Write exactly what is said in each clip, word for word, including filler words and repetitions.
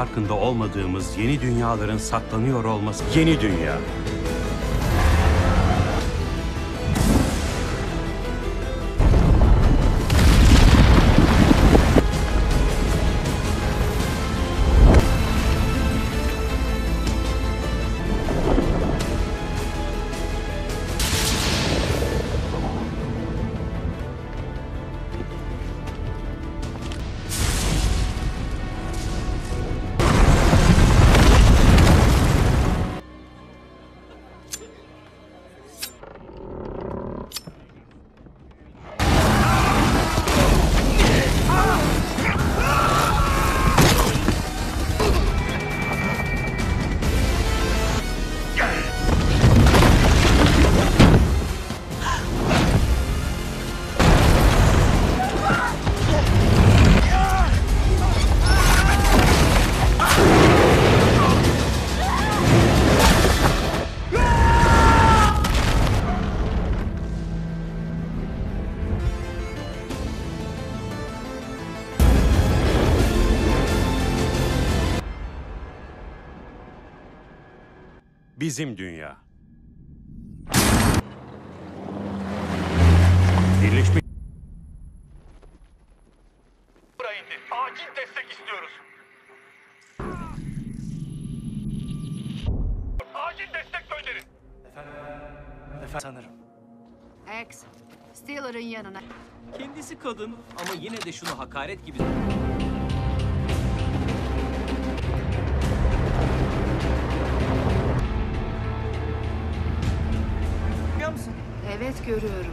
Farkında olmadığımız yeni dünyaların saklanıyor olması. Yeni dünya. Bizim dünya. Birleşmiş. Buraya indi. Acil destek istiyoruz. Acil destek gönderin. Efendim. Efendim sanırım. X, Steeler'ın yanına. Kendisi kadın ama yine de şunu hakaret gibi. Evet, görüyorum.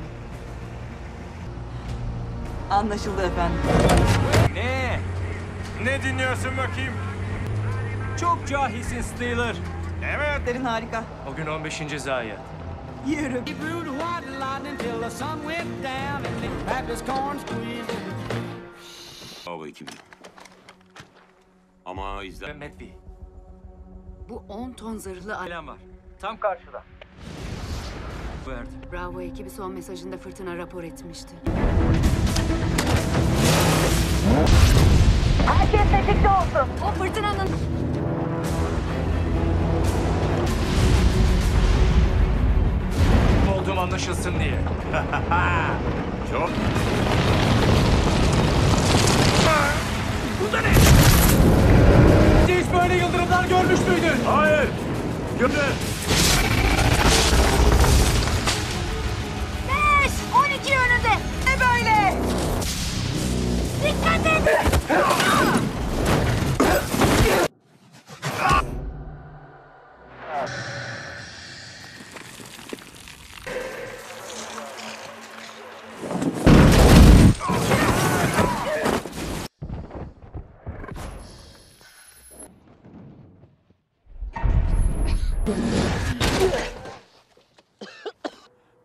Anlaşıldı efendim. Ne? Ne dinliyorsun bakayım? Çok cahilsin Steeler. Evet. Derin harika. O gün on beşinci zayiat. Yürü. Hava ekibi. Ama izle. Mehmet Bey. Bu on ton zırhlı alem var. Tam karşıda. Verdi. Bravo ekibi son mesajında fırtına rapor etmişti. Herkes tetikte olsun. O fırtınanın... Olduğum anlaşılsın diye. Çok... Bu da ne? Hiç böyle yıldırımlar görmüş müydün? Hayır. Gördüm. on iki yönünde. Ne böyle? Dikkat et!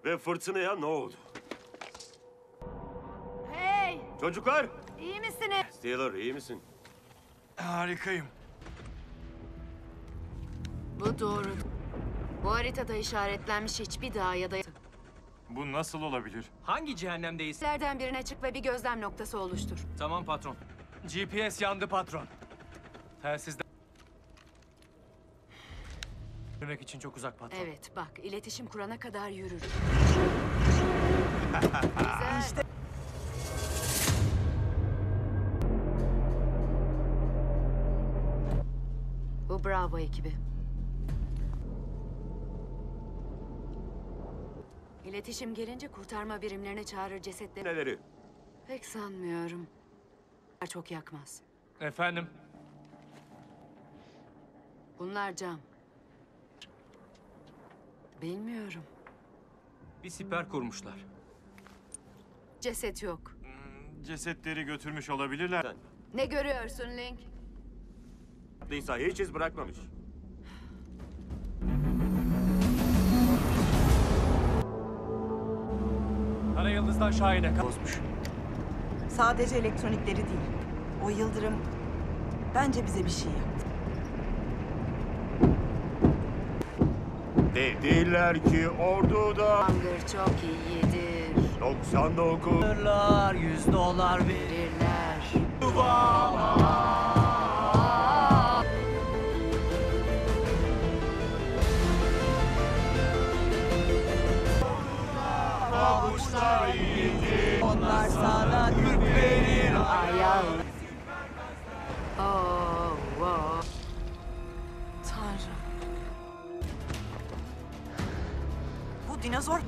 Ve fırtınaya ne oldu? Çocuklar! İyi misiniz? Steeler, iyi misin? Harikayım. Bu doğru. Bu haritada işaretlenmiş hiçbir dağ ya da... Bu nasıl olabilir? Hangi cehennemdeyiz? ...lerden birine çık ve bir gözlem noktası oluştur. Tamam patron. G P S yandı patron. Telsizden... ...demek için çok uzak patron. Evet, bak iletişim kurana kadar yürür. Güzel. İşte... Bu Bravo ekibi. İletişim gelince kurtarma birimlerine çağırır cesetleri. Neleri? Pek sanmıyorum. Çok yakmaz. Efendim? Bunlar cam. Bilmiyorum. Bir siper kurmuşlar. Ceset yok. Hmm, cesetleri götürmüş olabilirler. Ne görüyorsun Link? Neyse, hiç iz bırakmamış. Kara yıldızdan Şahin'e bozmuş. Sadece elektronikleri değil. O yıldırım bence bize bir şey yaptı. Dediler ki orduda... Hunger çok iyidir. doksanda okurlar, yüz dolar verirler. Duvala. dinozor.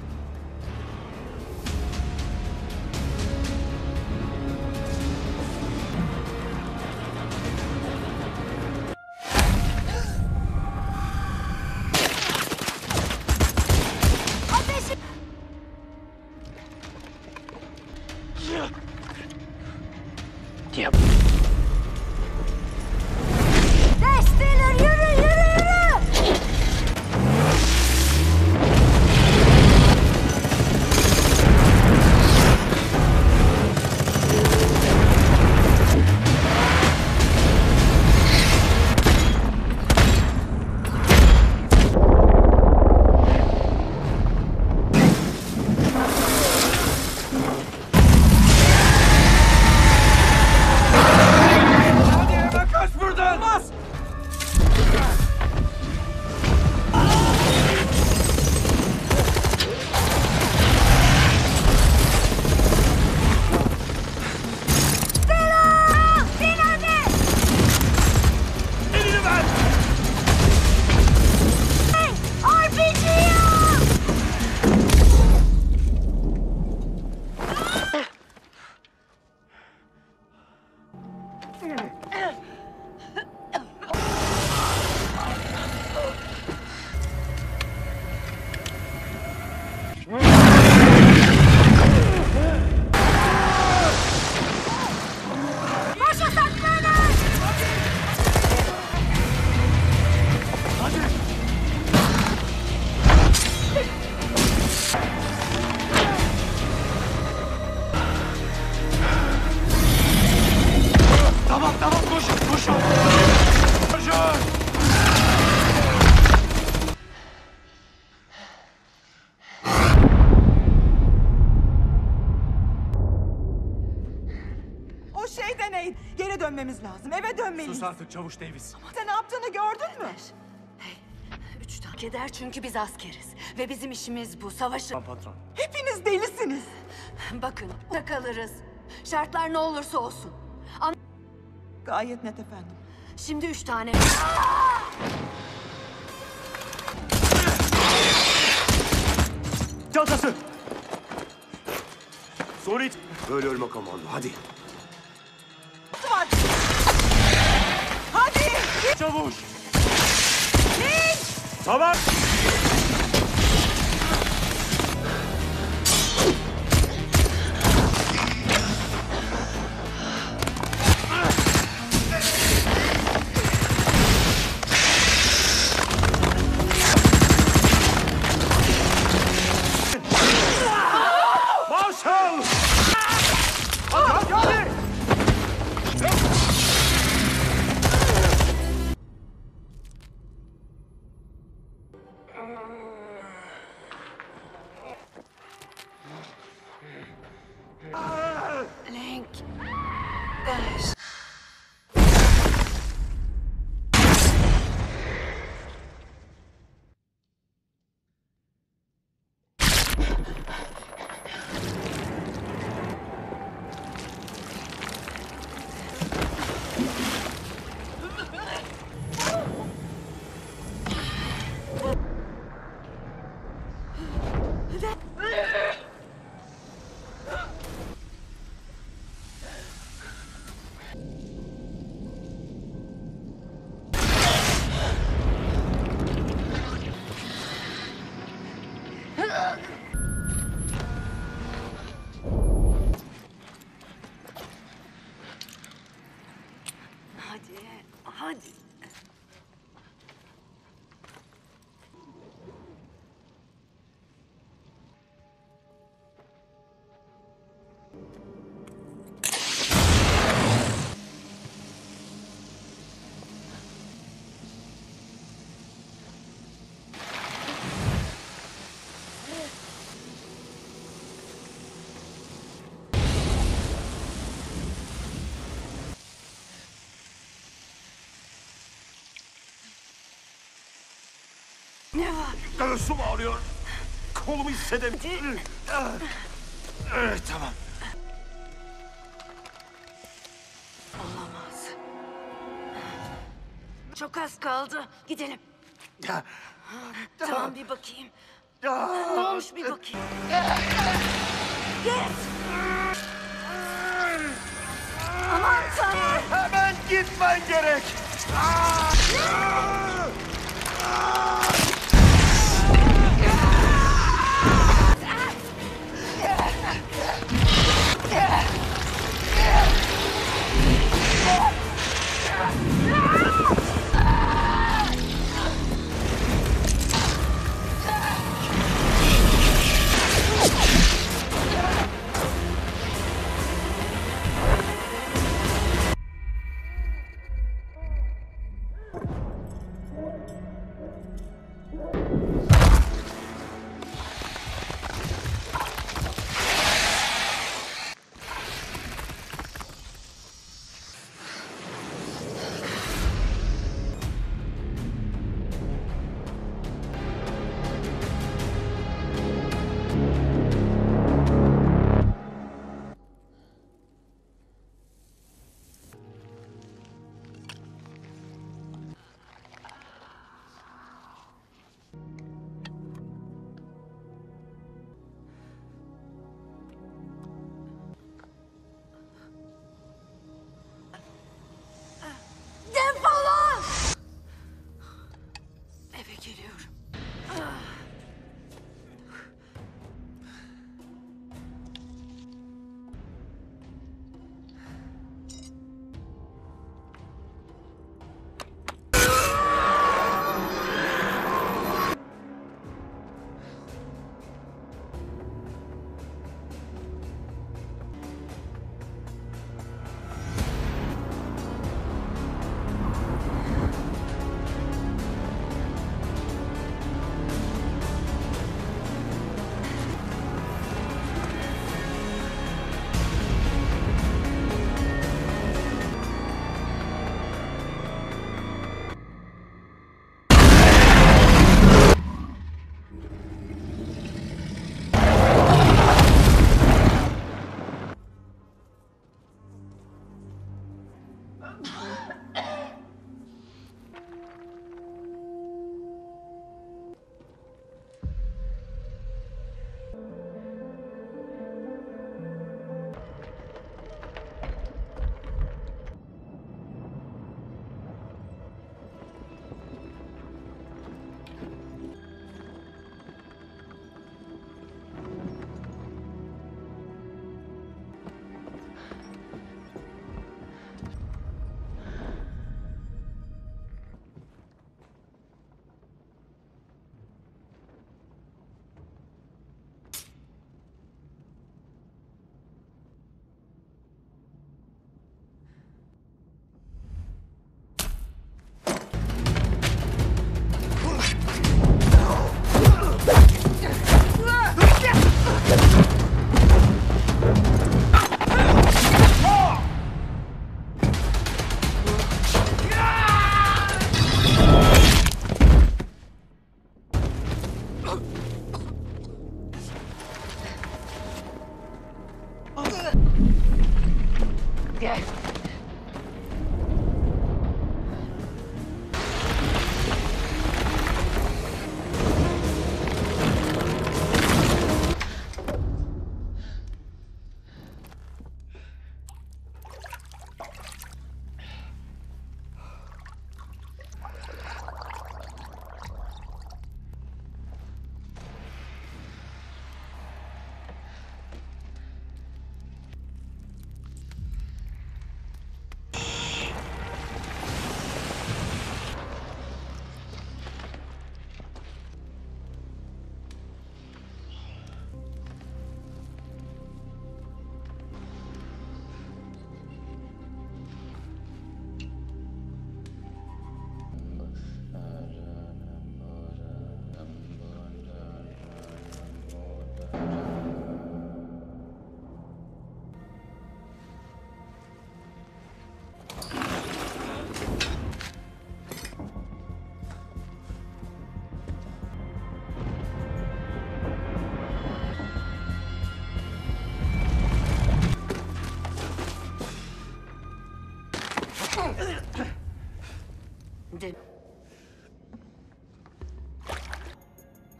Şey deneyin. Geri dönmemiz lazım. Eve dönmeliyiz. Sus artık Çavuş Davis. Ama sen ne yaptığını gördün mü? Hey, üç tank eder çünkü biz askeriz. Ve bizim işimiz bu. Savaşı... Lan patron. Hepiniz delisiniz. Bakın, orada kalırız. Şartlar ne olursa olsun. An Gayet net efendim. Şimdi üç tane... Çantası! Sorit! Böyle ölme komando. Hadi. Hadi! Çavuş! Link! Tamam! Ne var? Göğsüm ağrıyor. Kolumu hissedemiyorum. Evet, tamam. Olamaz. Çok az kaldı. Gidelim. Tamam, bir bakayım. Ne olmuş bir bakayım. Git. Aman Tanrım. Hemen gitmen gerek.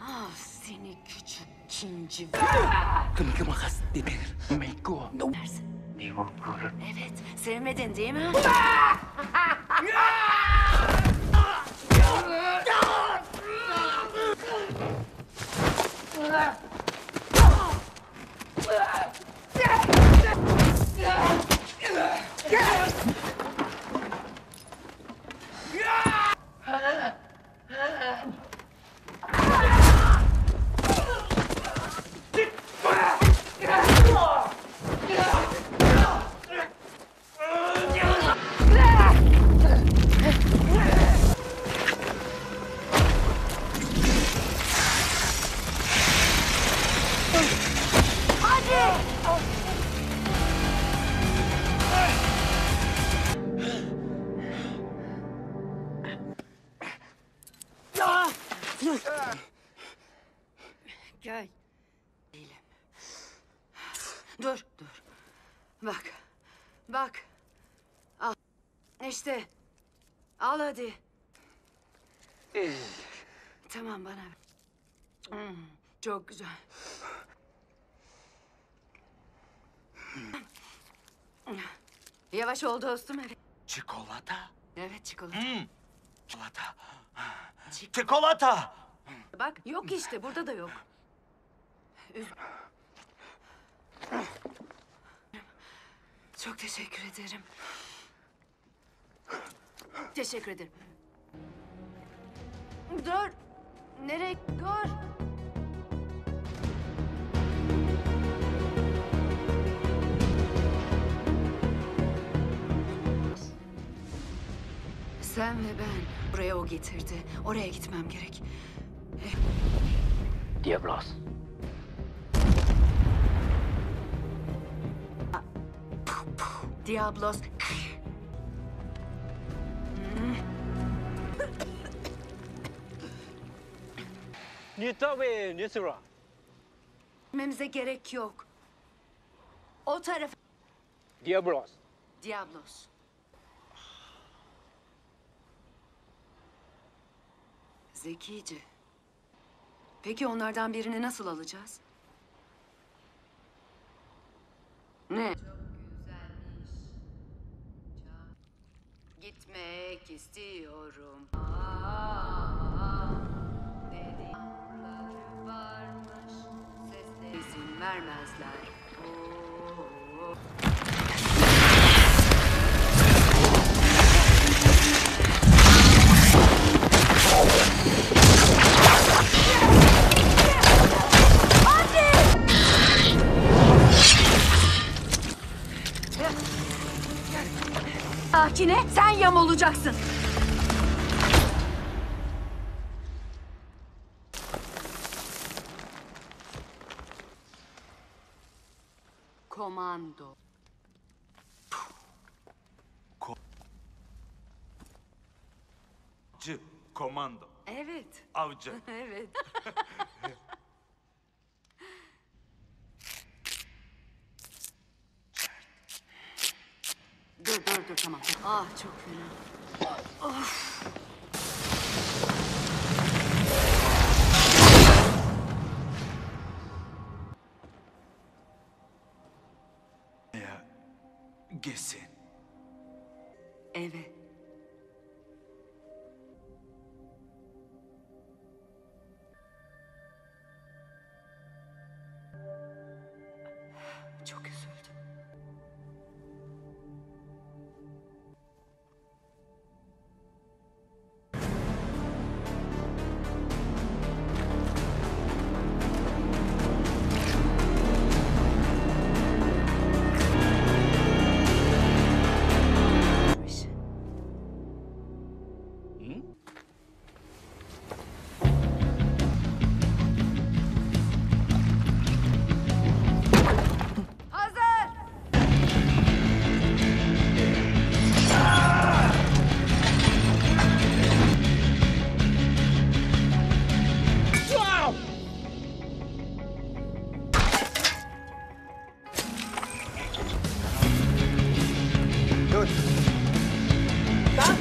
Ah, seni ikinci kımkım akas denir. Meyko. Ne yapıyor? Evet, sevmedin değil mi? Gel. Değilim. Dur, dur. Bak, bak. Al. İşte. Al hadi. Tamam bana. Hmm, çok güzel. Yavaş ol dostum. Evet. Çikolata. Evet, çikolata. Hmm. Çikolata. Çikolata. Çikolata. Bak, yok işte. Burada da yok. Çok teşekkür ederim. Teşekkür ederim. Dur. Nereye? Dur. Sen ve ben. Buraya o getirdi. Oraya gitmem gerek. Diablos. Diablos. Nita ve Nisra. Gitmemize gerek yok. O taraf. Diablos. Diablos. Zekice. Peki onlardan birini nasıl alacağız? Ne? Gitmek istiyorum. Aa, dedi. Varmış. Sesle izin vermezler. Oo. Sakine, sen yam olacaksın. Komando. Ko C komando. Evet. Avcı. Evet. Dur, dur, dur, tamam. Ah, çok fena. Of! Ya, gitsin. Evet. Çok üzüldüm. Dur. Lan.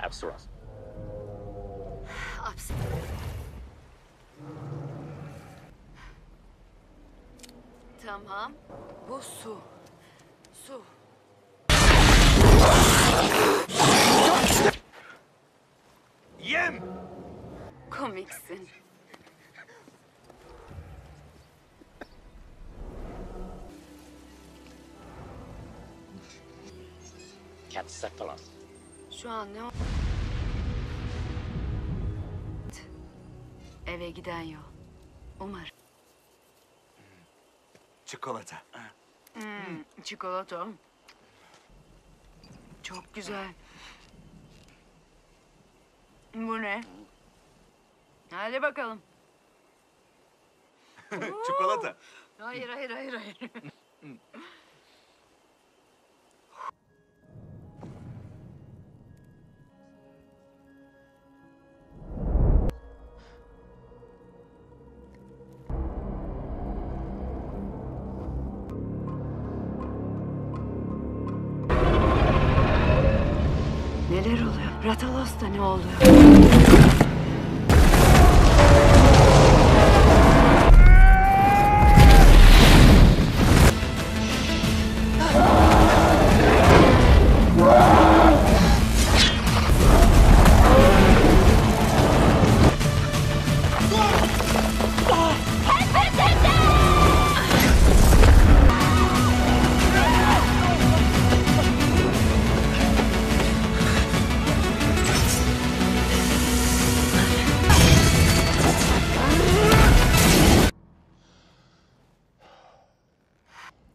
Absaroth. Tamam. Bu su. Su. Yem! Komiksin. Katsefalos. Şu an ne oldu? Eve giden yol. Umarım. Çikolata. Hmm, çikolata. Çok güzel. Bu ne? Hadi bakalım. Çikolata. Hayır, hayır, hayır, hayır. Neler oluyor? Ratalos'ta ne oluyor?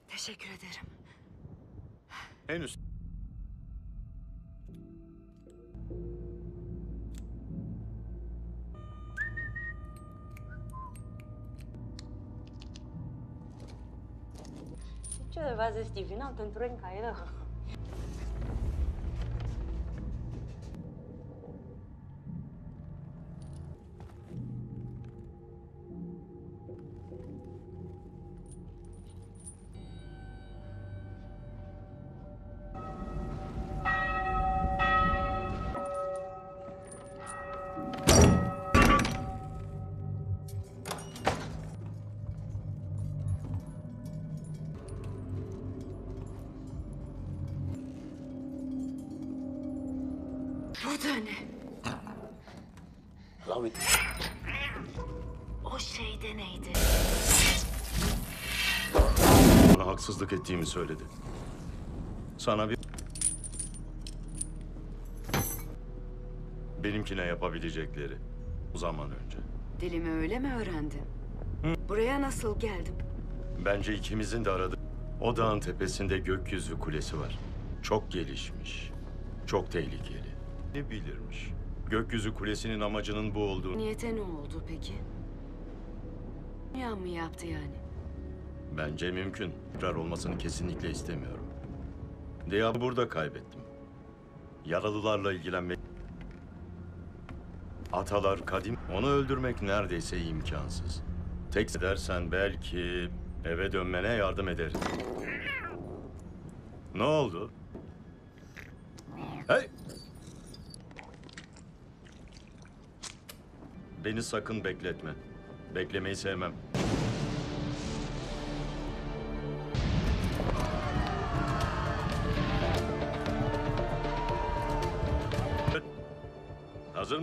Teşekkür ederim. Henüz. Ce vază divină pentru încă era. Bu da ne? Love it. O şey de neydi? Ona haksızlık ettiğimi söyledi. Sana bir... Benimkine yapabilecekleri. O zaman önce. Dilimi öyle mi öğrendin? Hı? Buraya nasıl geldim? Bence ikimizin de aradığı... O dağın tepesinde gökyüzü kulesi var. Çok gelişmiş. Çok tehlikeli. Ne bilirmiş. Gökyüzü kulesinin amacının bu olduğunu... Niyete ne oldu peki? Yan mı yaptı yani? Bence mümkün. Tekrar olmasını kesinlikle istemiyorum. Diab'ı burada kaybettim. Yaralılarla ilgilenmek... Atalar kadim... Onu öldürmek neredeyse imkansız. Tek edersen belki... Eve dönmene yardım ederiz. Ne oldu? Hey! Beni sakın bekletme. Beklemeyi sevmem. Evet. Hazır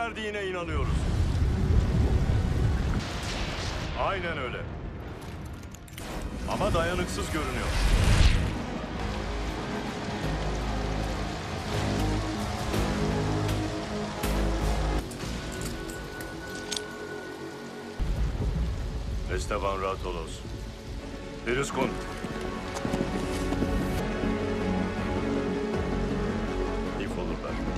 Verdiğine inanıyoruz. Aynen öyle. Ama dayanıksız görünüyor. Esteban rahat ol olsun. Periskun. İf olur belki.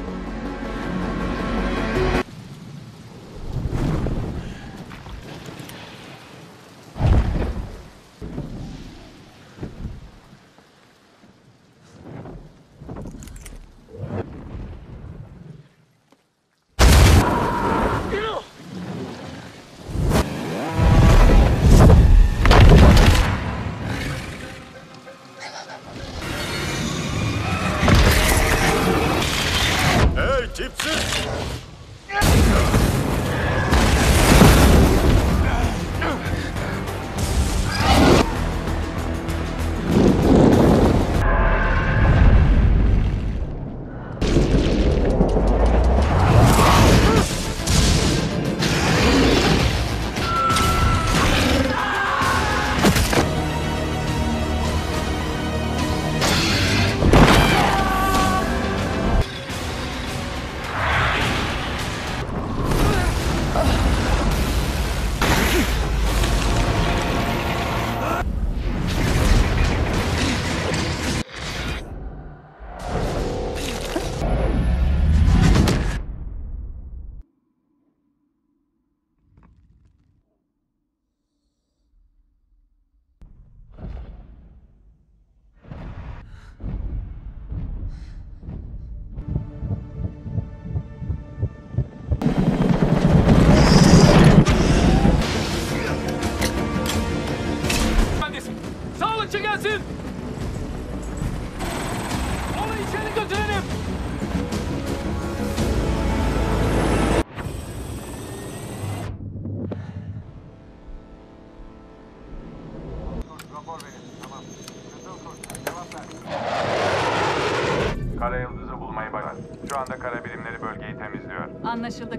Anlaşıldı.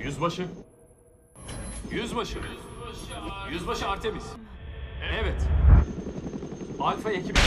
Yüzbaşı. Yüzbaşı. Yüzbaşı Artemis. Evet. Alfa ekibi.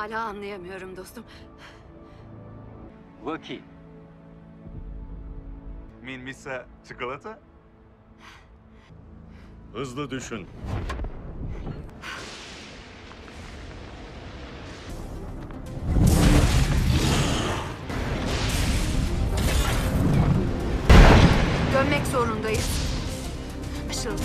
Hala anlayamıyorum dostum. Vaki, mean Misa çikolata? Hızlı düşün. Dönmek zorundayız. Işıldı.